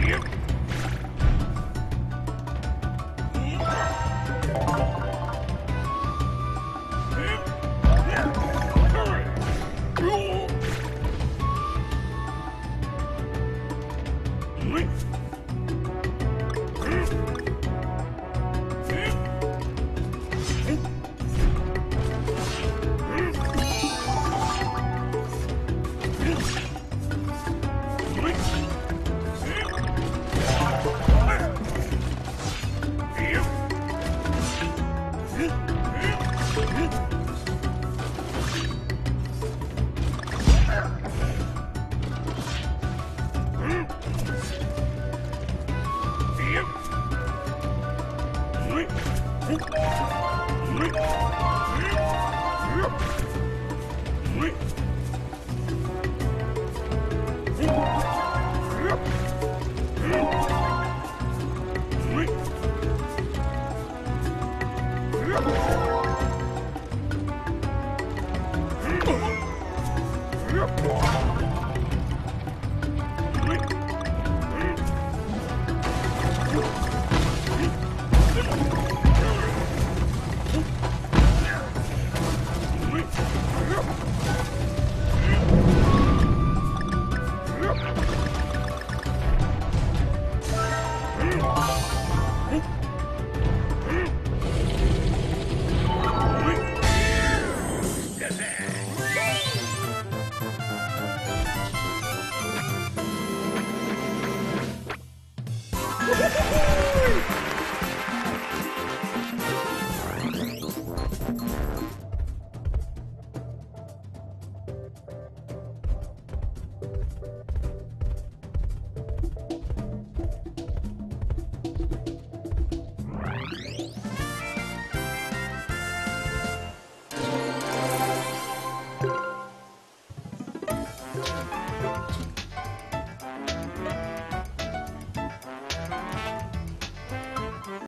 Yep.